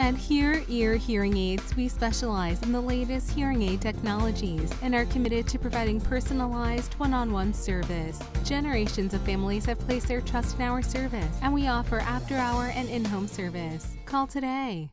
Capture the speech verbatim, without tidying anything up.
At Hear Ear Hearing Aids, we specialize in the latest hearing aid technologies and are committed to providing personalized one-on-one service. Generations of families have placed their trust in our service, and we offer after-hour and in-home service. Call today.